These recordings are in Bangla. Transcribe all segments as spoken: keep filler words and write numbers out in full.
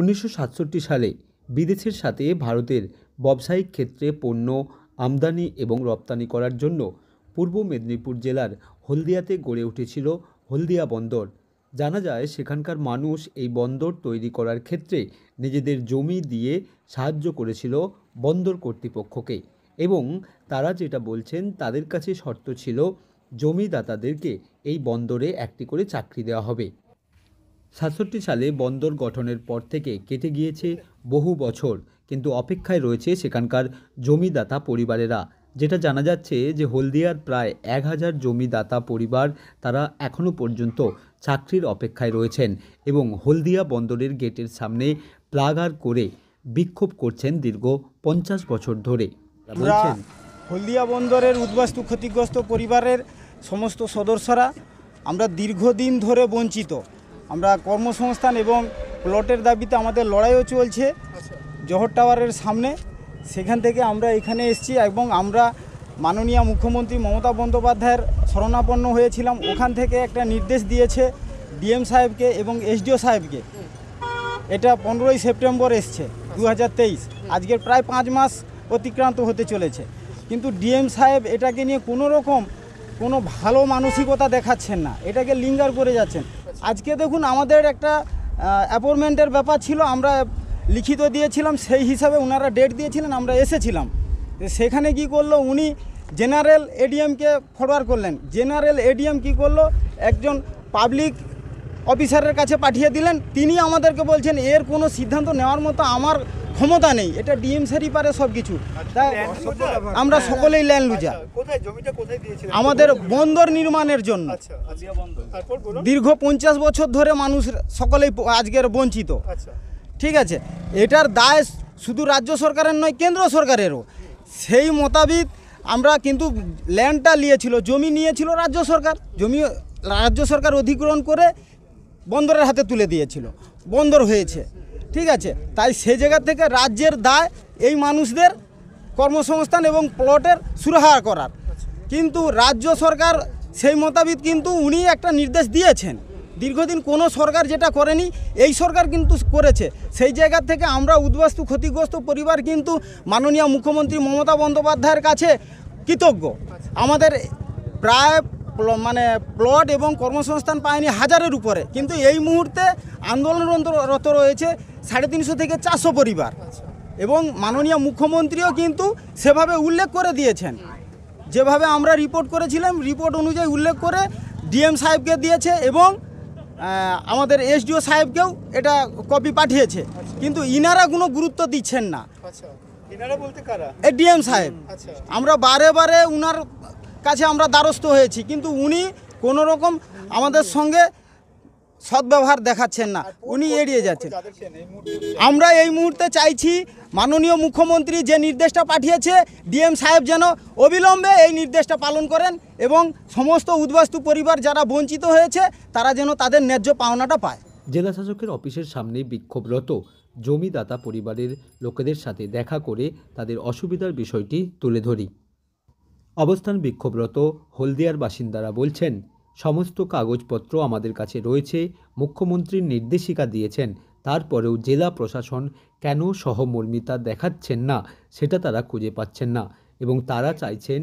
उन्नीसशो सतषट्टी साले विदेशेर साथे भारतेर व्यावसायिक क्षेत्रे पण्य आमदानी एवं रप्तानी करार जोन्नो पूर्व मेदिनीपुर जेलार हल्दियाते गड़े उठेछिलो हल्दिया बंदर। जाना जाए सेखानकार मानुष एई बंदर तैरी करार क्षेत्रे निजेदेर जमी दिए साहाज्य करेछिलो बंदर कर्तृपक्षके एवं तारा जेटा बोलछेन तादेर काछे शर्त छिलो जमीदातादेरके एई बंदरे एकटी करे चाकरी देওয়া হবে। सतषट्टी साले बंदर गठनेर पर थेके केटे गिएछे बहु बछर, किन्तु अपेक्षाय रयेछे सेखानकार जमीदाता परिवारेरा। जेटा जाना जाच्छे जे हल्दियार प्राय एक हज़ार जमीदाता परिवार तारा एखोनो पर्यन्तो चाकरिर अपेक्षाय रयेछेन एवं हल्दिया बंदरेर गेटेर सामने प्लागार करे विक्षोभ करछेन दीर्घ पचास बछर धरे। हल्दिया बंदरेर उद्वास्तु क्षतिग्रस्त परिवारेर समस्त सदस्यरा आमरा दीर्घदिन धरे वंचित। आमरा कर्मसंस्थान एवं प्लटेर दाबिते आमादेर लड़ाइओ चलछे जहर टावारेर सामने। सेखान थेके आमरा एखाने एसेछि एबं आमरा माननीय मुख्यमंत्री ममता बंद्योपाध्यायेर शरणापन्न हयेछिलाम। ओखान थेके एकटा निर्देश दियेछे डिएम साहेबके एबं एसडिओ साहेबके। एटा पंद्रह सेप्टेम्बर एसेछे दो हज़ार तेईस, आजकेर प्राय पाँच मास अतिक्रांत होते चलेछे, किन्तु डिएम साहेब एटाके निये कोनो रकम कोनो भालो मानसिकता देखाच्छेन ना, एटाके लिंगार करे जाच्छेन। আজকে দেখুন আমাদের একটা অ্যাপয়েন্টমেন্টের ব্যাপার ছিল, আমরা লিখিত দিয়েছিলাম, সেই হিসাবে ওনারা ডেট দিয়েছিলেন, আমরা এসেছিলাম। সেখানে কি করলো উনি জেনারেল এডিএমকে ফরওয়ার্ড করলেন। জেনারেল এডিএম কি করলো একজন পাবলিক অফিসারের কাছে পাঠিয়ে দিলেন। তিনি আমাদেরকে বলছেন এর কোনো সিদ্ধান্ত নেওয়ার মতো আমার ক্ষমতা নেই, এটা ডিএম স্যারই পারে সব কিছু। তাই আমরা সকলেই ল্যান্ডলুজা। আমাদের বন্দর নির্মাণের জন্য দীর্ঘ পঞ্চাশ বছর ধরে মানুষ সকলেই আজকের বঞ্চিত। ঠিক আছে, এটার দায় শুধু রাজ্য সরকারের নয়, কেন্দ্র সরকারেরও। সেই মোতাবিক আমরা কিন্তু ল্যান্ডটা নিয়েছিল, জমি নিয়েছিল রাজ্য সরকার। জমি রাজ্য সরকার অধিগ্রহণ করে বন্দরের হাতে তুলে দিয়েছিল, বন্দর হয়েছে। ঠিক আছে, তাই সেই জায়গা থেকে রাজ্যের দায় এই মানুষদের কর্মসংস্থান এবং প্লটের সুরক্ষা করার। কিন্তু রাজ্য সরকার সেই মোতাবিক কিন্তু উনি একটা নির্দেশ দিয়েছেন, দীর্ঘদিন কোনো সরকার যেটা করেনি এই সরকার কিন্তু করেছে। সেই জায়গা থেকে আমরা উদ্বাস্তু ক্ষতিগ্রস্ত পরিবার কিন্তু মাননীয় মুখ্যমন্ত্রী মমতা বন্দ্যোপাধ্যায়ের কাছে কৃতজ্ঞ। আমাদের প্রায় মানে প্লট এবং কর্মসংস্থান পায়নি হাজারের উপরে, কিন্তু এই মুহূর্তে আন্দোলনরত রয়েছে সাড়ে তিনশো থেকে চারশো পরিবার। এবং মাননীয় মুখ্যমন্ত্রীও কিন্তু সেভাবে উল্লেখ করে দিয়েছেন, যেভাবে আমরা রিপোর্ট করেছিলাম রিপোর্ট অনুযায়ী উল্লেখ করে ডিএম সাহেবকে দিয়েছে এবং আমাদের এসডিও সাহেবকেও এটা কপি পাঠিয়েছে, কিন্তু ইনারা কোনো গুরুত্ব দিচ্ছেন না। এই ডিএম সাহেব আমরা বারে বারে উনার কাছে আমরা দ্বারস্থ হয়েছি, কিন্তু উনি কোনো রকম আমাদের সঙ্গে সদ্ব্যবহার দেখাচ্ছেন না, উনি এড়িয়ে যাচ্ছেন। আমরা এই মুহূর্তে চাইছি মাননীয় মুখ্যমন্ত্রী যে নির্দেশটা পাঠিয়েছে ডিএম সাহেব যেন অবিলম্বে এই নির্দেশটা পালন করেন এবং সমস্ত উদ্বাস্তু পরিবার যারা বঞ্চিত হয়েছে তারা যেন তাদের ন্যায্য পাওনাটা পায়। জেলা শাসকের অফিসের সামনে বিক্ষোভরত জমিদাতা পরিবারের লোকেদের সাথে দেখা করে তাদের অসুবিধার বিষয়টি তুলে ধরি। অবস্থান বিক্ষোভরত হলদিয়ার বাসিন্দারা বলছেন সমস্ত কাগজপত্র আমাদের কাছে রয়েছে, মুখ্যমন্ত্রীর নির্দেশিকা দিয়েছেন, তারপরেও জেলা প্রশাসন কেন সহমর্মিতা দেখাচ্ছেন না সেটা তারা খুঁজে পাচ্ছেন না এবং তারা চাইছেন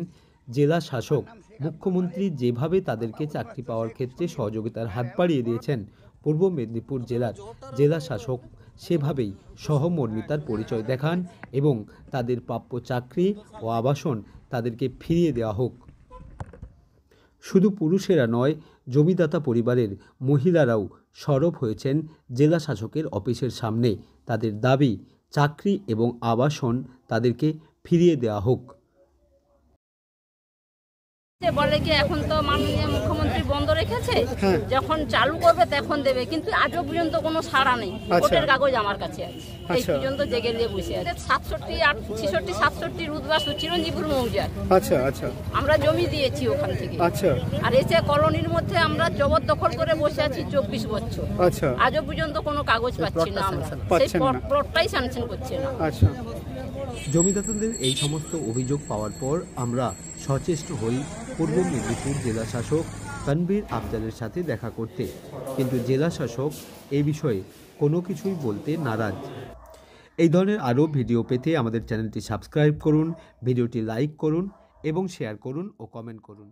জেলা শাসক মুখ্যমন্ত্রী যেভাবে তাদেরকে চাকরি পাওয়ার ক্ষেত্রে সহযোগিতার হাত বাড়িয়ে দিয়েছেন পূর্ব মেদিনীপুর জেলার জেলা শাসক সেভাবেই সহমর্মিতার পরিচয় দেখান এবং তাদের প্রাপ্য চাকরি ও আবাসন তাদেরকে ফিরিয়ে দেওয়া হোক। শুধু পুরুষেরা নয়, জমিদাতা পরিবারের মহিলারাও সরব হয়েছেন জেলা শাসকের অফিসের সামনে। তাদের দাবি চাকরি এবং আবাসন তাদেরকে ফিরিয়ে দেওয়া হোক। বলে কি এখন তো মাননীয় মুখ্যমন্ত্রী বন্ধ রেখেছে, যখন চালু করবে তখন দেবে, কিন্তু আজও পর্যন্ত কোনো সাড়া নেই। কোর্টের কাগজ আমার কাছে আছে, এই পর্যন্ত জেগে নিয়ে বসে আছে। সাতষট্টি আর ছিষট্টি সাতষট্টির উদ্বাস্তু চিরঞ্জীবপুর মৌজার। আচ্ছা আচ্ছা, আমরা জমি দিয়েছি ওখান থেকে। আচ্ছা, আর এসে কলোনির মধ্যে আমরা জবরদখল করে বসে আছি চব্বিশ বছর। আচ্ছা, আজও পর্যন্ত কোনো কাগজ পাচ্ছি না, আমরা সেই প্লটটাই স্যাংশন করছি না। আচ্ছা, জমিদাতাদের এই সমস্ত অভিযোগ পাওয়ার পর আমরা সচেষ্ট হই পূর্ব মেদিনীপুর জেলা শাসক তানভীর আফজালের সাথে দেখা করতে, কিন্তু জেলা শাসক এই বিষয়ে কোনো কিছুই বলতে নারাজ। এই ধরনের আরও ভিডিও পেতে আমাদের চ্যানেলটি সাবস্ক্রাইব করুন, ভিডিওটি লাইক করুন এবং শেয়ার করুন ও কমেন্ট করুন।